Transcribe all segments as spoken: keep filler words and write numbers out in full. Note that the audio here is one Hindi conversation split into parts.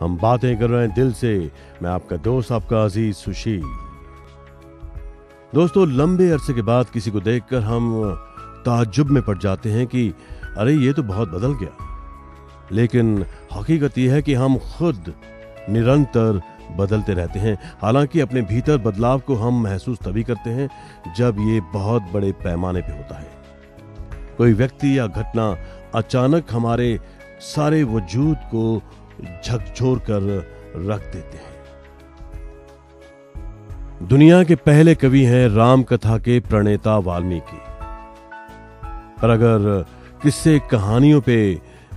हम बातें कर रहे हैं दिल से। मैं आपका दोस्त, आपका अजीज सुशील। दोस्तों, लंबे अरसे के बाद किसी को देखकर हम ताज्जुब में पड़ जाते हैं कि अरे ये तो बहुत बदल गया, लेकिन हकीकत यह है कि हम खुद निरंतर बदलते रहते हैं। हालांकि अपने भीतर बदलाव को हम महसूस तभी करते हैं जब ये बहुत बड़े पैमाने पे होता है। कोई व्यक्ति या घटना अचानक हमारे सारे वजूद को झकझोर कर रख देते हैं। दुनिया के पहले कवि हैं राम कथा के प्रणेता वाल्मीकि। पर अगर किस्से कहानियों पे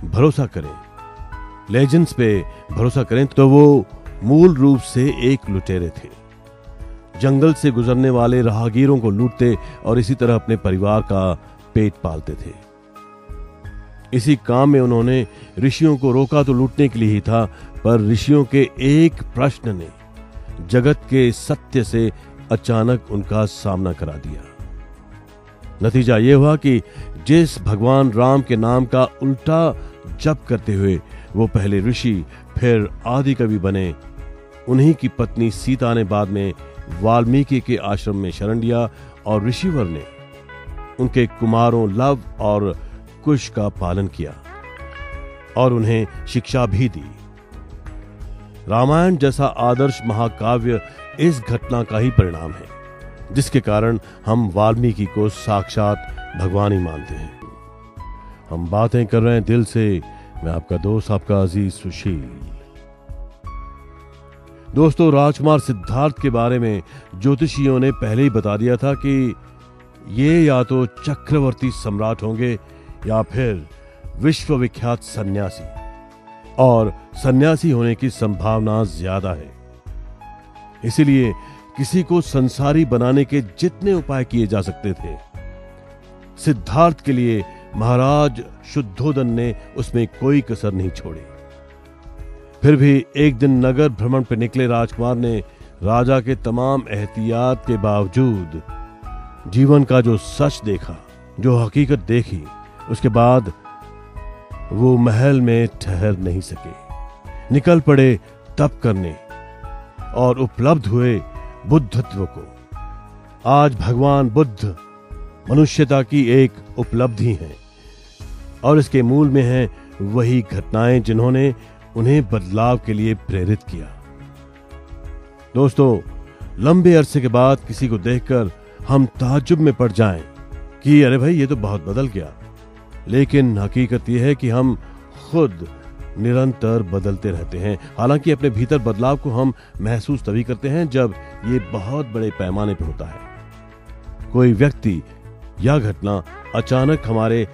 भरोसा करें, लेजेंड्स पे भरोसा करें, तो वो मूल रूप से एक लुटेरे थे। जंगल से गुजरने वाले राहगीरों को लूटते और इसी तरह अपने परिवार का पेट पालते थे। इसी काम में उन्होंने ऋषियों को रोका तो लूटने के लिए ही था, पर ऋषियों के एक प्रश्न ने जगत के सत्य से अचानक उनका सामना करा दिया। नतीजा यह हुआ कि जिस भगवान राम के नाम का उल्टा जप करते हुए वो पहले ऋषि फिर आदि कवि बने, उन्हीं की पत्नी सीता ने बाद में वाल्मीकि के आश्रम में शरण लिया और ऋषिवर ने उनके कुमारों लव और कुश का पालन किया और उन्हें शिक्षा भी दी। रामायण जैसा आदर्श महाकाव्य इस घटना का ही परिणाम है, जिसके कारण हम वाल्मीकि को साक्षात भगवान ही मानते हैं। हम बातें कर रहे हैं दिल से। मैं आपका दोस्त, आपका अजीज सुशील। दोस्तों, राजकुमार सिद्धार्थ के बारे में ज्योतिषियों ने पहले ही बता दिया था कि ये या तो चक्रवर्ती सम्राट होंगे या फिर विश्वविख्यात सन्यासी, और सन्यासी होने की संभावना ज्यादा है। इसीलिए किसी को संसारी बनाने के जितने उपाय किए जा सकते थे, सिद्धार्थ के लिए महाराज शुद्धोदन ने उसमें कोई कसर नहीं छोड़ी। फिर भी एक दिन नगर भ्रमण पर निकले राजकुमार ने राजा के तमाम एहतियात के बावजूद जीवन का जो सच देखा, जो हकीकत देखी, उसके बाद वो महल में ठहर नहीं सके। निकल पड़े तप करने और उपलब्ध हुए बुद्धत्व को। आज भगवान बुद्ध मनुष्यता की एक उपलब्धि है और इसके मूल में है वही घटनाएं जिन्होंने उन्हें बदलाव के लिए प्रेरित किया। दोस्तों, लंबे अरसे के बाद किसी को देखकर हम ताज्जुब में पड़ जाएं कि अरे भाई ये तो बहुत बदल गया, लेकिन हकीकत यह है कि हम खुद निरंतर बदलते रहते हैं। हालांकि अपने भीतर बदलाव को हम महसूस तभी करते हैं जब ये बहुत बड़े पैमाने पर होता है। कोई व्यक्ति या घटना अचानक हमारे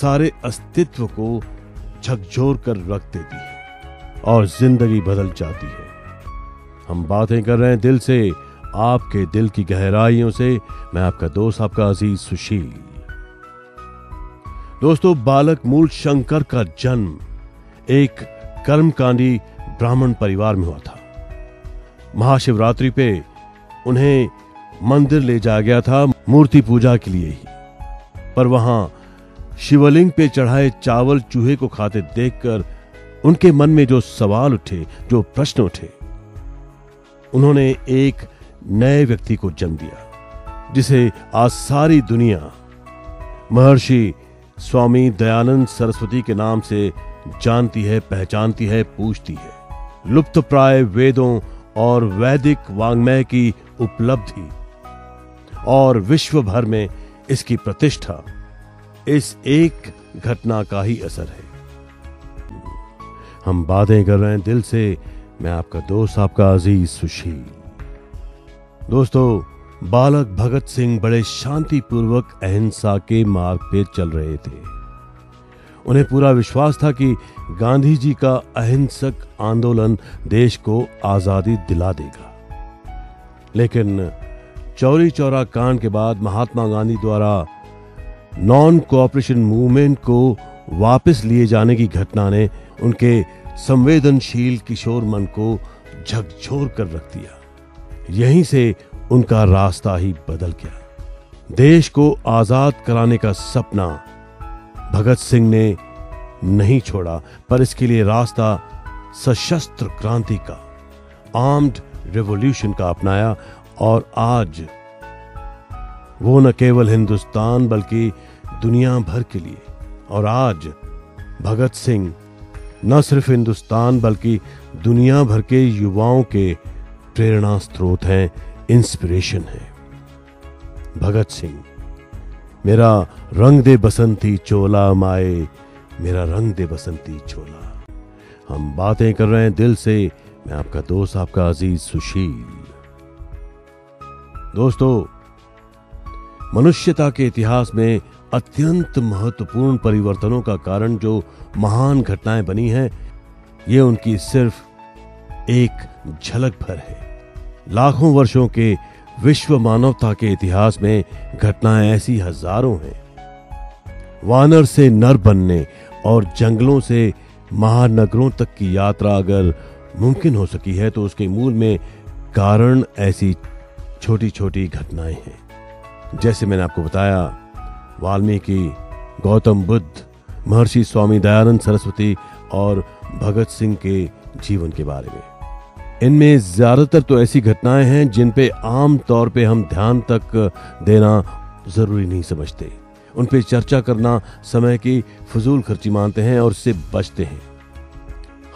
सारे अस्तित्व को झकझोर कर रख देती है और जिंदगी बदल जाती है। हम बातें कर रहे हैं दिल से, आपके दिल की गहराइयों से। मैं आपका दोस्त, आपका अजीज सुशील। दोस्तों, बालक मूल शंकर का जन्म एक कर्मकांडी ब्राह्मण परिवार में हुआ था। महाशिवरात्रि पे उन्हें मंदिर ले जाया गया था मूर्ति पूजा के लिए ही, पर वहां शिवलिंग पे चढ़ाए चावल चूहे को खाते देखकर उनके मन में जो सवाल उठे, जो प्रश्न उठे, उन्होंने एक नए व्यक्ति को जन्म दिया जिसे आज सारी दुनिया महर्षि स्वामी दयानंद सरस्वती के नाम से जानती है, पहचानती है, पूछती है। लुप्तप्राय वेदों और वैदिक वाङ्मय की उपलब्धि और विश्व भर में इसकी प्रतिष्ठा इस एक घटना का ही असर है। हम बातें कर रहे हैं दिल से। मैं आपका दोस्त, आपका अजीज सुशील। दोस्तों, बालक भगत सिंह बड़े शांतिपूर्वक अहिंसा के मार्ग पे चल रहे थे। उन्हें पूरा विश्वास था कि गांधी जी का अहिंसक आंदोलन देश को आजादी दिला देगा, लेकिन चौरी चौरा कांड के बाद महात्मा गांधी द्वारा नॉन कोऑपरेशन मूवमेंट को वापस लिए जाने की घटना ने उनके संवेदनशील किशोर मन को झकझोर कर रख दिया। यहीं से उनका रास्ता ही बदल गया। देश को आजाद कराने का सपना भगत सिंह ने नहीं छोड़ा, पर इसके लिए रास्ता सशस्त्र क्रांति का, आर्म्ड रिवॉल्यूशन का अपनाया और आज वो न केवल हिंदुस्तान बल्कि दुनिया भर के लिए, और आज भगत सिंह न सिर्फ हिंदुस्तान बल्कि दुनिया भर के युवाओं के प्रेरणा स्रोत हैं, इंस्पिरेशन है। भगत सिंह, मेरा रंग दे बसंती चोला माए, मेरा रंग दे बसंती चोला। हम बातें कर रहे हैं दिल से, मैं आपका दोस्त, आपका अजीज सुशील। दोस्तों, मनुष्यता के इतिहास में अत्यंत महत्वपूर्ण परिवर्तनों का कारण जो महान घटनाएं बनी हैं, ये उनकी सिर्फ एक झलक भर है। लाखों वर्षों के विश्व मानवता के इतिहास में घटनाएं ऐसी हजारों हैं। वानर से नर बनने और जंगलों से महानगरों तक की यात्रा अगर मुमकिन हो सकी है तो उसके मूल में कारण ऐसी छोटी छोटी घटनाएं हैं। जैसे मैंने आपको बताया, वाल्मीकि, गौतम बुद्ध, महर्षि स्वामी दयानंद सरस्वती और भगत सिंह के जीवन के बारे में, इनमें ज्यादातर तो ऐसी घटनाएं हैं जिन पे आम तौर पे हम ध्यान तक देना जरूरी नहीं समझते, उन पे चर्चा करना समय की फजूल खर्ची मानते हैं और इससे बचते हैं।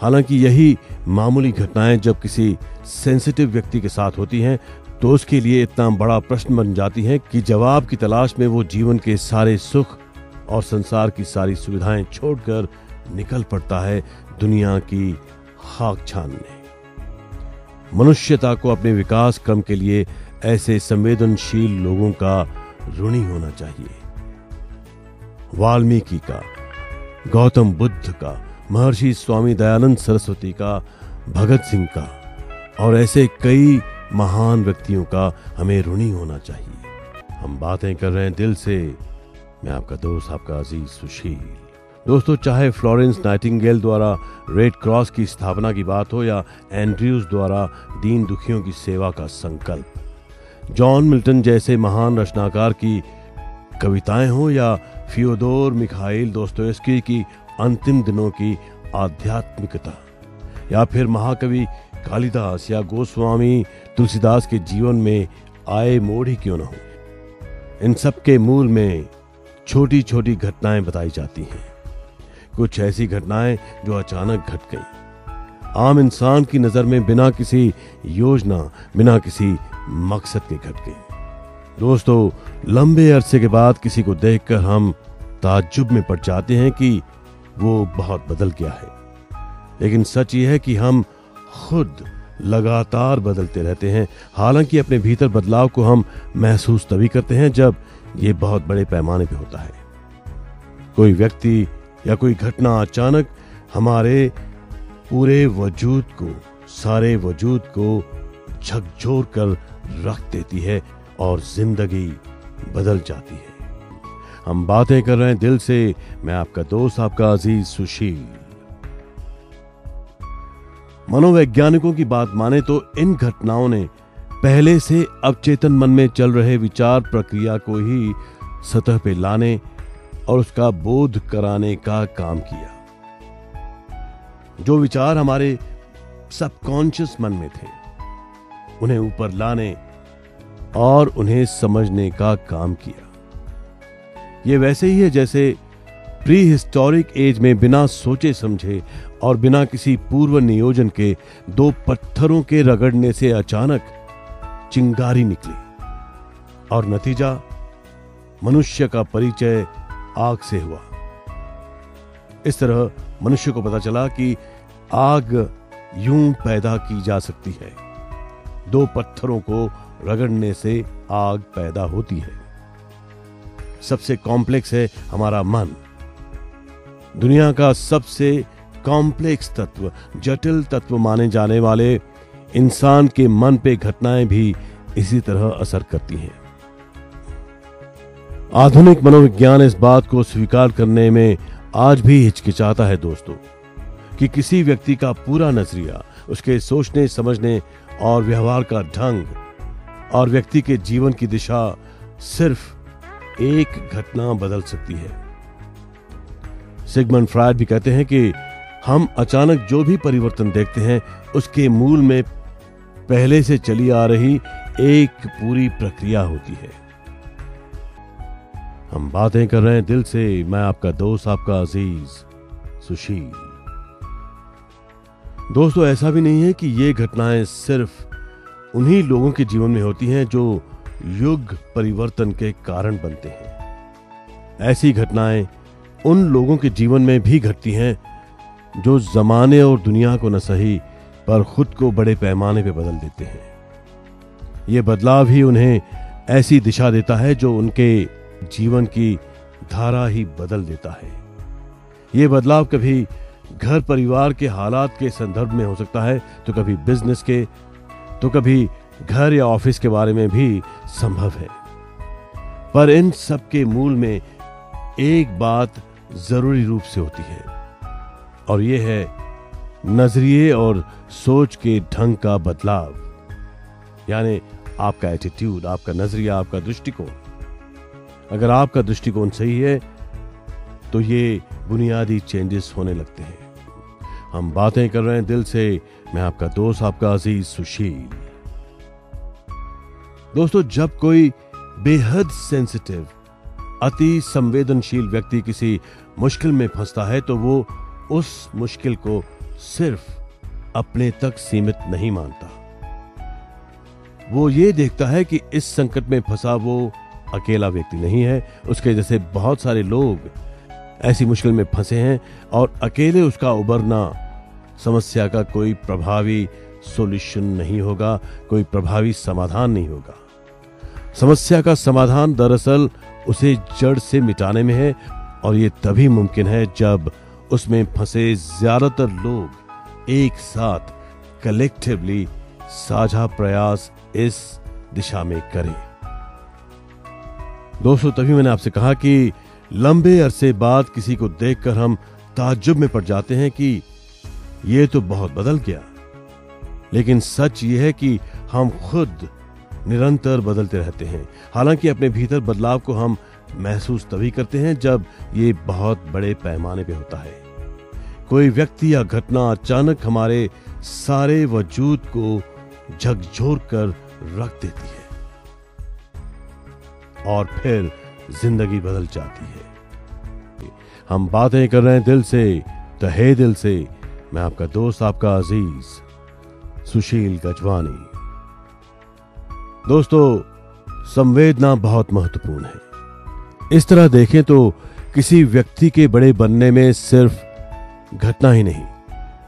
हालांकि यही मामूली घटनाएं जब किसी सेंसिटिव व्यक्ति के साथ होती हैं तो उसके लिए इतना बड़ा प्रश्न बन जाती है कि जवाब की तलाश में वो जीवन के सारे सुख और संसार की सारी सुविधाएं छोड़कर निकल पड़ता है दुनिया की खाक छानने। मनुष्यता को अपने विकास क्रम के लिए ऐसे संवेदनशील लोगों का ऋणी होना चाहिए। वाल्मीकि का, गौतम बुद्ध का, महर्षि स्वामी दयानंद सरस्वती का, भगत सिंह का और ऐसे कई महान व्यक्तियों का हमें ऋणी होना चाहिए। हम बातें कर रहे हैं दिल से, मैं आपका दोस्त, आपका अजीज सुशील। दोस्तों, चाहे फ्लोरेंस नाइटिंगेल द्वारा रेड क्रॉस की स्थापना की बात हो या एंड्रयूज द्वारा दीन दुखियों की सेवा का संकल्प, जॉन मिल्टन जैसे महान रचनाकार की कविताएं हो या फ्योदोर मिखाइल दोस्तोएव्स्की की अंतिम दिनों की आध्यात्मिकता, या फिर महाकवि कालिदास या गोस्वामी तुलसीदास के जीवन में आए मोड़ ही क्यों न हो, इन सब के मूल में छोटी छोटी घटनाएं बताई जाती हैं। कुछ ऐसी घटनाएं जो अचानक घट गई, आम इंसान की नजर में बिना किसी योजना, बिना किसी मकसद के घट गई। दोस्तों, लंबे अरसे के बाद किसी को देखकर हम ताज्जुब में पड़ जाते हैं कि वो बहुत बदल गया है, लेकिन सच ये है कि हम खुद लगातार बदलते रहते हैं। हालांकि अपने भीतर बदलाव को हम महसूस तभी करते हैं जब ये बहुत बड़े पैमाने पे होता है। कोई व्यक्ति या कोई घटना अचानक हमारे पूरे वजूद को, सारे वजूद को झकझोर कर रख देती है और जिंदगी बदल जाती है। हम बातें कर रहे हैं दिल से, मैं आपका दोस्त, आपका अजीज सुशील। मनोवैज्ञानिकों की बात माने तो इन घटनाओं ने पहले से अवचेतन मन में चल रहे विचार प्रक्रिया को ही सतह पे लाने और उसका बोध कराने का काम किया। जो विचार हमारे सबकॉन्शियस मन में थे, उन्हें ऊपर लाने और उन्हें समझने का काम किया। ये वैसे ही है जैसे प्री हिस्टोरिक एज में बिना सोचे समझे और बिना किसी पूर्व नियोजन के दो पत्थरों के रगड़ने से अचानक चिंगारी निकली और नतीजा मनुष्य का परिचय आग से हुआ। इस तरह मनुष्य को पता चला कि आग यूं पैदा की जा सकती है, दो पत्थरों को रगड़ने से आग पैदा होती है। सबसे कॉम्प्लेक्स है हमारा मन, दुनिया का सबसे कॉम्प्लेक्स तत्व, जटिल तत्व माने जाने वाले इंसान के मन पे घटनाएं भी इसी तरह असर करती हैं। आधुनिक मनोविज्ञान इस बात को स्वीकार करने में आज भी हिचकिचाता है दोस्तों, कि किसी व्यक्ति का पूरा नजरिया, उसके सोचने, समझने और व्यवहार का ढंग और व्यक्ति के जीवन की दिशा सिर्फ एक घटना बदल सकती है। सिगमंड फ्रायड भी कहते हैं कि हम अचानक जो भी परिवर्तन देखते हैं उसके मूल में पहले से चली आ रही एक पूरी प्रक्रिया होती है। हम बातें कर रहे हैं दिल से। मैं आपका दोस्त, आपका अजीज सुशील। दोस्तों, ऐसा भी नहीं है कि ये घटनाएं सिर्फ उन्हीं लोगों के जीवन में होती हैं जो युग परिवर्तन के कारण बनते हैं। ऐसी घटनाएं उन लोगों के जीवन में भी घटती हैं जो जमाने और दुनिया को न सही पर खुद को बड़े पैमाने पे बदल देते हैं। ये बदलाव ही उन्हें ऐसी दिशा देता है जो उनके जीवन की धारा ही बदल देता है। ये बदलाव कभी घर परिवार के हालात के संदर्भ में हो सकता है, तो कभी बिजनेस के, तो कभी घर या ऑफिस के बारे में भी संभव है। पर इन सब के मूल में एक बात जरूरी रूप से होती है, और यह है नजरिए और सोच के ढंग का बदलाव, यानी आपका एटीट्यूड, आपका नजरिया, आपका दृष्टिकोण। अगर आपका दृष्टिकोण सही है तो ये बुनियादी चेंजेस होने लगते हैं। हम बातें कर रहे हैं दिल से। मैं आपका दोस्त, आपका अजीज सुशील। दोस्तों, जब कोई बेहद सेंसिटिव, अति संवेदनशील व्यक्ति किसी मुश्किल में फंसता है तो वो उस मुश्किल को सिर्फ अपने तक सीमित नहीं मानता। वो ये देखता है कि इस संकट में फंसा वो अकेला व्यक्ति नहीं है, उसके जैसे बहुत सारे लोग ऐसी मुश्किल में फंसे हैं और अकेले उसका उबरना समस्या का कोई प्रभावी सॉल्यूशन नहीं होगा, कोई प्रभावी समाधान नहीं होगा। समस्या का समाधान दरअसल उसे जड़ से मिटाने में है, और ये तभी मुमकिन है जब उसमें फंसे ज्यादातर लोग एक साथ कलेक्टिवली साझा प्रयास इस दिशा में करें। दोस्तों, तभी मैंने आपसे कहा कि लंबे अरसे बाद किसी को देखकर हम ताज्जुब में पड़ जाते हैं कि ये तो बहुत बदल गया, लेकिन सच ये है कि हम खुद निरंतर बदलते रहते हैं। हालांकि अपने भीतर बदलाव को हम महसूस तभी करते हैं जब ये बहुत बड़े पैमाने पे होता है। कोई व्यक्ति या घटना अचानक हमारे सारे वजूद को झकझोर कर रख देती है और फिर जिंदगी बदल जाती है। हम बातें कर रहे हैं दिल से, तहे दिल से। मैं आपका दोस्त, आपका अजीज सुशील गजवानी। दोस्तों, संवेदना बहुत महत्वपूर्ण है। इस तरह देखें तो किसी व्यक्ति के बड़े बनने में सिर्फ घटना ही नहीं,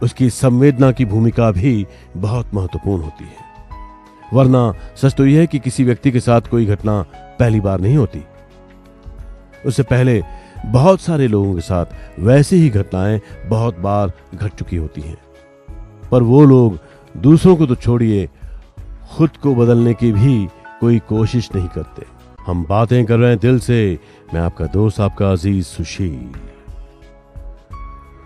उसकी संवेदना की भूमिका भी बहुत महत्वपूर्ण होती है। वरना सच तो यह है कि किसी व्यक्ति के साथ कोई घटना पहली बार नहीं होती। उससे पहले बहुत सारे लोगों के साथ वैसी ही घटनाएं बहुत बार घट चुकी होती हैं, पर वो लोग दूसरों को तो छोड़िए, खुद को बदलने की भी कोई कोशिश नहीं करते। हम बातें कर रहे हैं दिल से। मैं आपका दोस्त, आपका अजीज सुशील।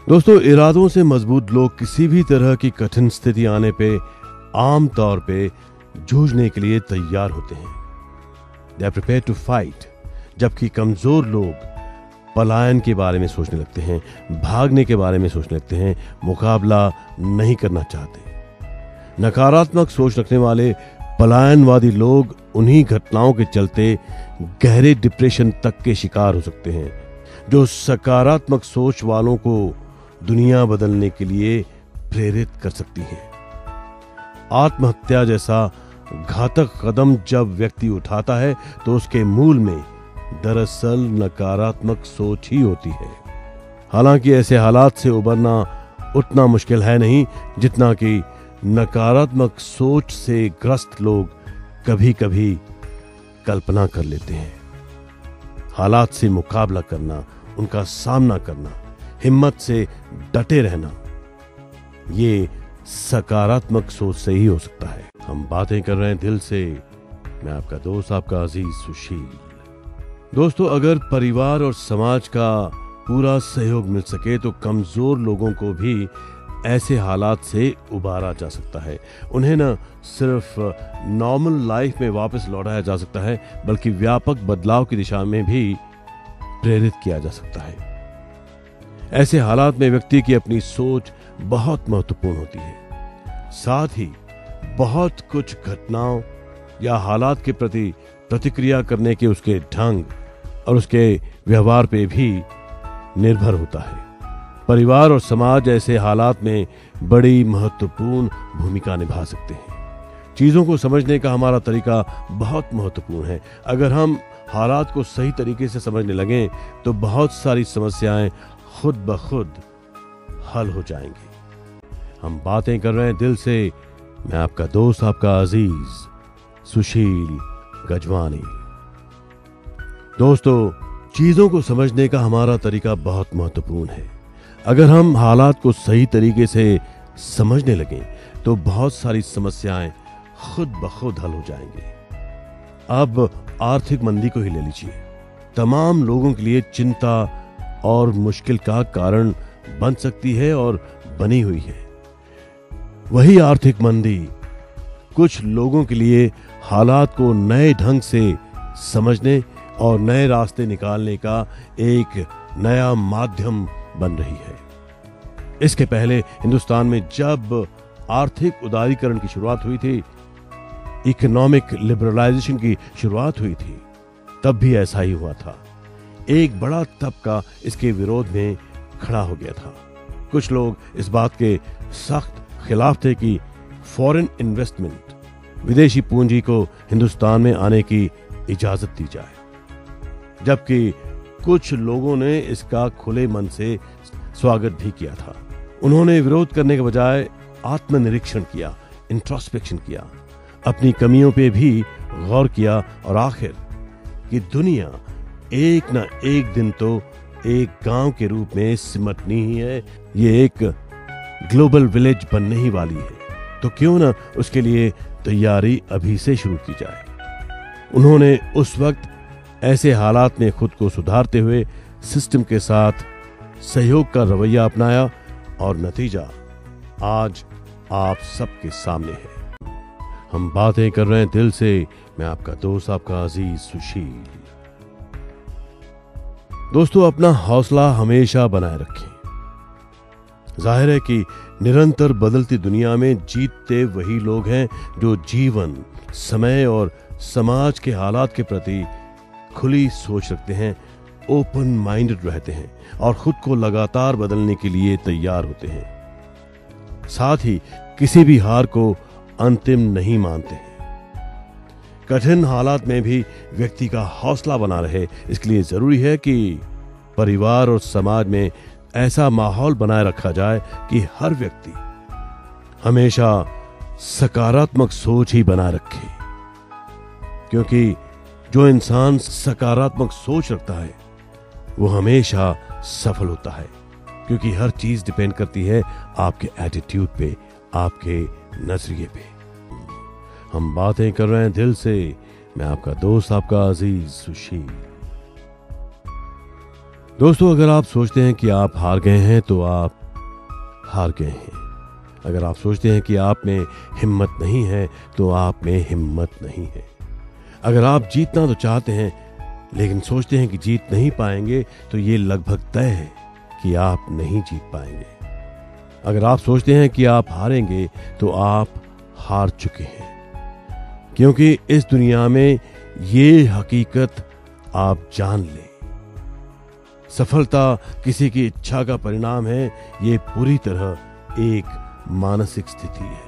दोस्तों, इरादों से मजबूत लोग किसी भी तरह की कठिन स्थिति आने पे आमतौर पे जूझने के लिए तैयार होते हैं। They are prepared to fight. जबकि कमजोर लोग पलायन के बारे में सोचने लगते हैं, भागने के बारे में सोचने लगते हैं, मुकाबला नहीं करना चाहते। नकारात्मक सोच रखने वाले पलायनवादी लोग उन्हीं घटनाओं के चलते गहरे डिप्रेशन तक के शिकार हो सकते हैं जो सकारात्मक सोच वालों को दुनिया बदलने के लिए प्रेरित कर सकती है। आत्महत्या जैसा घातक कदम जब व्यक्ति उठाता है तो उसके मूल में दरअसल नकारात्मक सोच ही होती है। हालांकि ऐसे हालात से उबरना उतना मुश्किल है नहीं जितना कि नकारात्मक सोच से ग्रस्त लोग कभी कभी कल्पना कर लेते हैं। हालात से मुकाबला करना, उनका सामना करना, हिम्मत से डटे रहना, ये सकारात्मक सोच से ही हो सकता है। हम बातें कर रहे हैं दिल से। मैं आपका दोस्त, आपका अजीज सुशील। दोस्तों, अगर परिवार और समाज का पूरा सहयोग मिल सके तो कमजोर लोगों को भी ऐसे हालात से उबारा जा सकता है। उन्हें न सिर्फ नॉर्मल लाइफ में वापस लौटाया जा सकता है, बल्कि व्यापक बदलाव की दिशा में भी प्रेरित किया जा सकता है। ऐसे हालात में व्यक्ति की अपनी सोच बहुत महत्वपूर्ण होती है। साथ ही बहुत कुछ घटनाओं या हालात के प्रति प्रतिक्रिया करने के उसके ढंग और उसके व्यवहार पे भी निर्भर होता है। परिवार और समाज ऐसे हालात में बड़ी महत्वपूर्ण भूमिका निभा सकते हैं। चीज़ों को समझने का हमारा तरीका बहुत महत्वपूर्ण है। अगर हम हालात को सही तरीके से समझने लगें तो बहुत सारी समस्याएं खुद ब खुद हल हो जाएंगी। हम बातें कर रहे हैं दिल से। मैं आपका दोस्त, आपका अजीज सुशील गजवानी। दोस्तों, चीज़ों को समझने का हमारा तरीका बहुत महत्वपूर्ण है। अगर हम हालात को सही तरीके से समझने लगें तो बहुत सारी समस्याएं खुद ब खुद हल हो जाएंगे। अब आर्थिक मंदी को ही ले लीजिए। तमाम लोगों के लिए चिंता और मुश्किल का कारण बन सकती है और बनी हुई है। वही आर्थिक मंदी कुछ लोगों के लिए हालात को नए ढंग से समझने और नए रास्ते निकालने का एक नया माध्यम बन रही है। इसके पहले हिंदुस्तान में जब आर्थिक उदारीकरण की शुरुआत हुई थी, इकोनॉमिक लिबरलाइजेशन की शुरुआत हुई थी, तब भी ऐसा ही हुआ था। एक बड़ा तबका इसके विरोध में खड़ा हो गया था। कुछ लोग इस बात के सख्त खिलाफ थे कि फॉरेन इन्वेस्टमेंट, विदेशी पूंजी को हिंदुस्तान में आने की इजाजत दी जाए, जबकि कुछ लोगों ने इसका खुले मन से स्वागत भी किया था। उन्होंने विरोध करने के बजाय आत्मनिरीक्षण किया, इंट्रोस्पेक्शन किया, अपनी कमियों पे भी गौर किया और आखिर कि दुनिया एक ना एक दिन तो एक गांव के रूप में सिमटनी ही है, ये एक ग्लोबल विलेज बनने ही वाली है, तो क्यों ना उसके लिए तैयारी अभी से शुरू की जाए। उन्होंने उस वक्त ऐसे हालात में खुद को सुधारते हुए सिस्टम के साथ सहयोग का रवैया अपनाया और नतीजा आज आप सबके सामने है। हम बातें कर रहे हैं दिल से। मैं आपका दोस्त, आपका अजीज सुशील। दोस्तों, अपना हौसला हमेशा बनाए रखें। जाहिर है कि निरंतर बदलती दुनिया में जीतते वही लोग हैं जो जीवन, समय और समाज के हालात के प्रति खुली सोच रखते हैं, ओपन माइंडेड रहते हैं और खुद को लगातार बदलने के लिए तैयार होते हैं। साथ ही किसी भी हार को अंतिम नहीं मानते हैं। कठिन हालात में भी व्यक्ति का हौसला बना रहे, इसके लिए जरूरी है कि परिवार और समाज में ऐसा माहौल बनाए रखा जाए कि हर व्यक्ति हमेशा सकारात्मक सोच ही बनाए रखे, क्योंकि जो इंसान सकारात्मक सोच रखता है वो हमेशा सफल होता है, क्योंकि हर चीज डिपेंड करती है आपके एटीट्यूड पे, आपके नजरिए पे। हम बातें कर रहे हैं दिल से। मैं आपका दोस्त, आपका अजीज सुशील। दोस्तों, अगर आप सोचते हैं कि आप हार गए हैं तो आप हार गए हैं। अगर आप सोचते हैं कि आप में हिम्मत नहीं है तो आप में हिम्मत नहीं है। अगर आप जीतना तो चाहते हैं लेकिन सोचते हैं कि जीत नहीं पाएंगे तो ये लगभग तय है कि आप नहीं जीत पाएंगे। अगर आप सोचते हैं कि आप हारेंगे तो आप हार चुके हैं, क्योंकि इस दुनिया में ये हकीकत आप जान लें, सफलता किसी की इच्छा का परिणाम है, ये पूरी तरह एक मानसिक स्थिति है।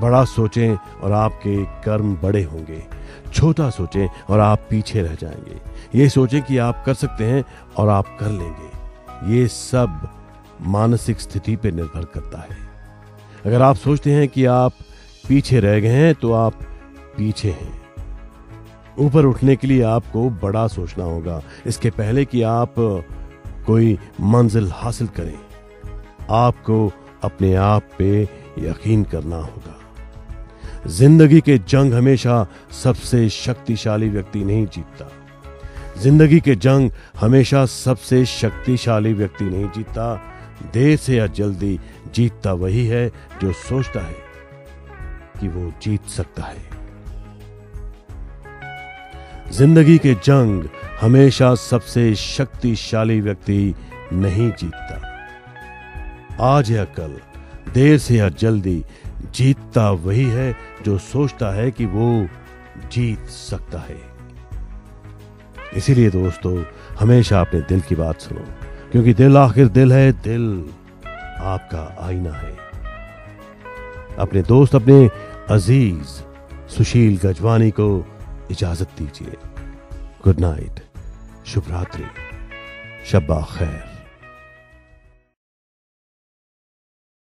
बड़ा सोचें और आपके कर्म बड़े होंगे, छोटा सोचें और आप पीछे रह जाएंगे। ये सोचें कि आप कर सकते हैं और आप कर लेंगे। ये सब मानसिक स्थिति पर निर्भर करता है। अगर आप सोचते हैं कि आप पीछे रह गए हैं तो आप पीछे हैं। ऊपर उठने के लिए आपको बड़ा सोचना होगा। इसके पहले कि आप कोई मंजिल हासिल करें, आपको अपने आप पे यकीन करना होगा। जिंदगी के जंग हमेशा सबसे शक्तिशाली व्यक्ति नहीं जीतता। जिंदगी के जंग हमेशा सबसे शक्तिशाली व्यक्ति नहीं जीतता। देर से या जल्दी जीतता वही है जो सोचता है कि वो जीत सकता है। जिंदगी के जंग हमेशा सबसे शक्तिशाली व्यक्ति नहीं जीतता। आज या कल, देर से या जल्दी, जीतता वही है जो सोचता है कि वो जीत सकता है। इसीलिए दोस्तों, हमेशा अपने दिल की बात सुनो, क्योंकि दिल आखिर दिल है, दिल आपका आईना है। अपने दोस्त, अपने अजीज सुशील गजवानी को इजाजत दीजिए। गुड नाइट, शुभ रात्रि, शब्बा खैर।